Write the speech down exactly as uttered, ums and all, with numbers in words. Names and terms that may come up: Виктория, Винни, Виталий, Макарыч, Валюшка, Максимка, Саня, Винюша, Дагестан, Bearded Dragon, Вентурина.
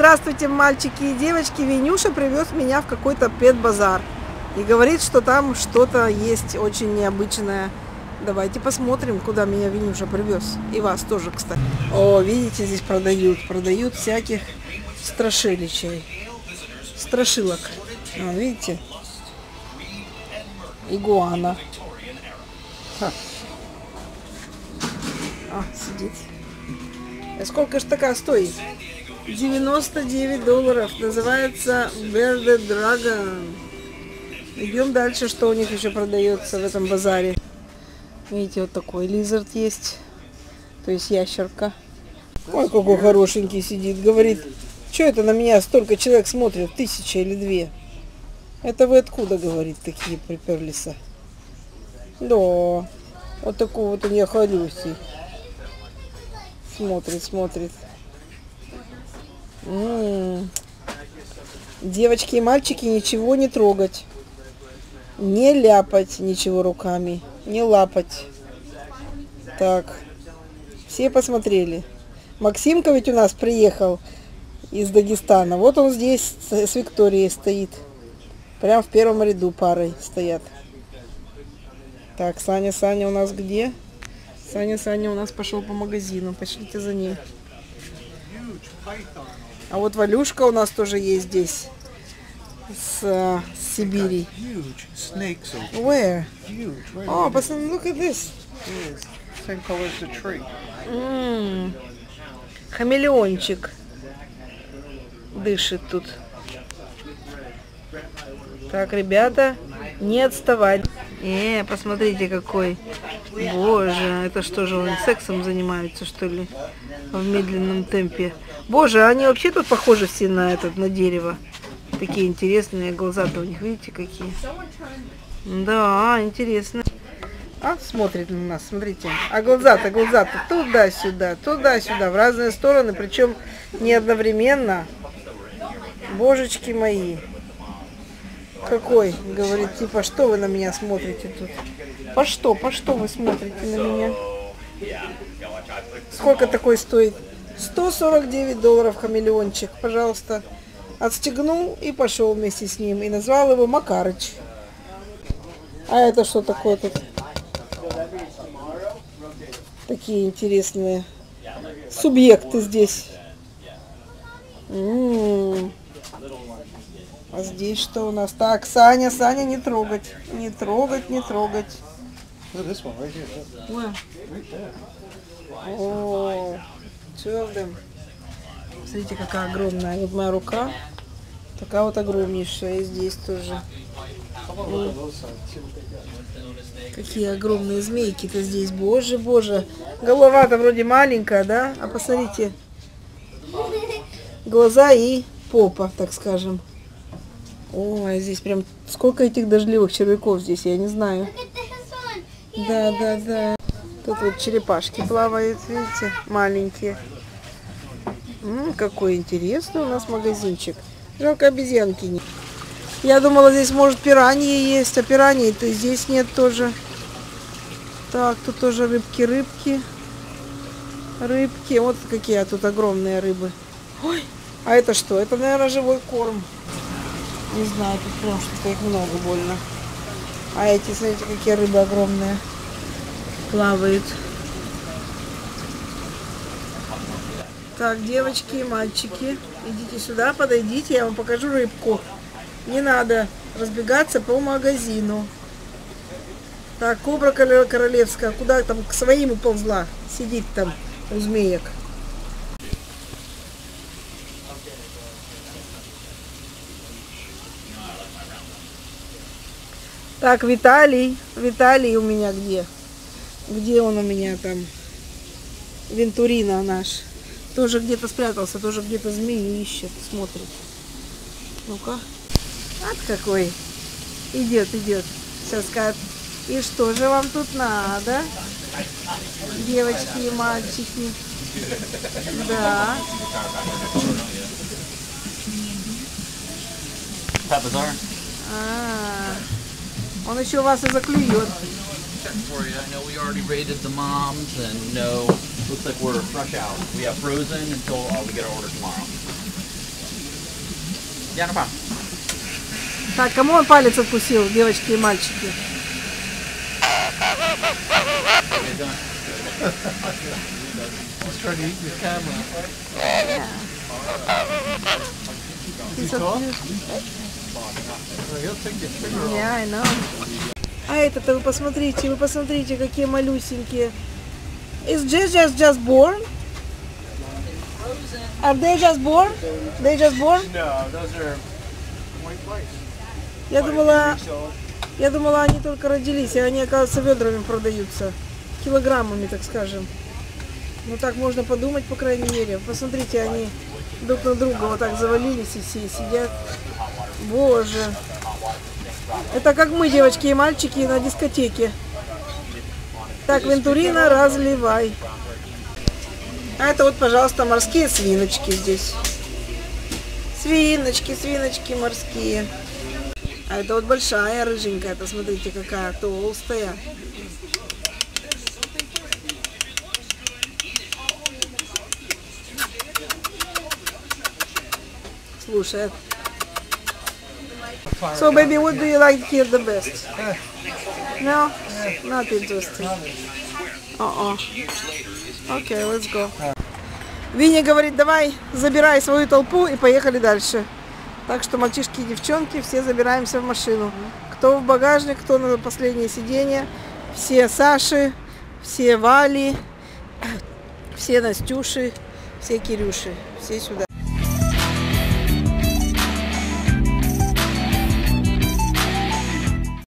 Здравствуйте, мальчики и девочки. Винюша привез меня в какой-то пет-базар и говорит, что там что-то есть очень необычное. Давайте посмотрим, куда меня Винюша привез. И вас тоже, кстати. О, видите, здесь продают. Продают всяких страшиличей. Страшилок. А, видите? Игуана. Ха. А, сидит. А сколько же такая стоит? девяносто девять долларов. Называется Bearded Dragon. Идем дальше, что у них еще продается в этом базаре. Видите, вот такой лизард есть. То есть ящерка. Ой, какой хорошенький сидит. Говорит, что это на меня столько человек смотрит? Тысяча или две? Это вы откуда, говорит, такие приперлись? Да. Вот такой вот у нее хорюсий. Смотрит, смотрит. М-м-м. Девочки и мальчики, ничего не трогать. Не ляпать ничего руками. Не лапать. Так. Все посмотрели. Максимка ведь у нас приехал из Дагестана. Вот он здесь с Викторией стоит. Прям в первом ряду парой стоят. Так, Саня, Саня у нас где? Саня, Саня у нас пошел по магазину. Пошлите за ним. А вот Валюшка у нас тоже есть здесь. С, uh, с Сибири. Where? О, oh, пацаны, look at this. Same color as the tree. Mm. Хамелеончик дышит тут. Так, ребята, не отставать. Э, посмотрите какой. Боже, это что же, они сексом занимаются, что ли? В медленном темпе. Боже, они вообще тут похожи все на этот, на дерево. Такие интересные глаза-то у них, видите, какие? Да, интересно. А, смотрит на нас, смотрите. А глаза-то, глаза-то туда-сюда, туда-сюда, в разные стороны, причем не одновременно. Божечки мои. Какой, говорит, типа, что вы на меня смотрите тут? По что, по что вы смотрите на меня? Сколько такой стоит? сто сорок девять долларов хамелеончик, пожалуйста. Отстегнул и пошел вместе с ним. И назвал его Макарыч. А это что такое тут? Такие интересные субъекты здесь. М-м-м. А здесь что у нас? Так, Саня, Саня, не трогать. Не трогать, не трогать. О, черт. Смотрите, какая огромная. Вот моя рука. Такая вот огромнейшая. И здесь тоже. Ой. Какие огромные змейки-то здесь. Боже, боже. Голова-то вроде маленькая, да? А посмотрите. Глаза и попа, так скажем. Ой, здесь прям сколько этих дождливых червяков здесь, я не знаю. Да, да, да. Тут вот черепашки плавают, видите? Маленькие. М-м, какой интересный у нас магазинчик. Жалко, обезьянки нет. Я думала, здесь может пираньи есть, а пираньи-то здесь нет тоже. Так, тут тоже рыбки, рыбки. Рыбки. Вот какие тут огромные рыбы. Ой, а это что? Это, наверное, живой корм. Не знаю, тут прям что-то их много больно. А эти, смотрите, какие рыбы огромные. Плавают. Так, девочки и мальчики, идите сюда, подойдите, я вам покажу рыбку. Не надо разбегаться по магазину. Так, кобра королевская, куда там, к своим уползла, сидит там у змеек. Так, Виталий, Виталий у меня где? Где он у меня там? Вентурина наш. Тоже где-то спрятался, тоже где-то змеи ищет, смотрит. Ну-ка. Вот какой. Идет, идет. Сейчас скажет. И что же вам тут надо? Девочки и мальчики. Да. А-а-а. Он еще вас и заклюет. Ярба. Так, кому он палец откусил, девочки и мальчики? А это-то вы посмотрите, вы посмотрите, какие малюсенькие. Is just just just born? Are they just born? They just born? No, those are white mice. Я думала, я думала, они только родились, и они, оказывается, ведрами продаются, килограммами, так скажем. Ну так можно подумать, по крайней мере. Посмотрите, они друг на друга вот так завалились и все сидят. Боже. Это как мы, девочки и мальчики, на дискотеке. Так, Вентурина, разливай. А это вот, пожалуйста, морские свиночки здесь. Свиночки, свиночки морские. А это вот большая рыженькая, это смотрите, какая толстая. Слушай. So, baby, what do you like here the best? No, not interesting. Uh-oh. Okay, let's go. Винни говорит, давай, забирай свою толпу и поехали дальше. Так что мальчишки и девчонки, все забираемся в машину. Кто в багажник, кто на последнее сиденье. Все Саши, все Вали, все Настюши, все Кирюши. Все сюда.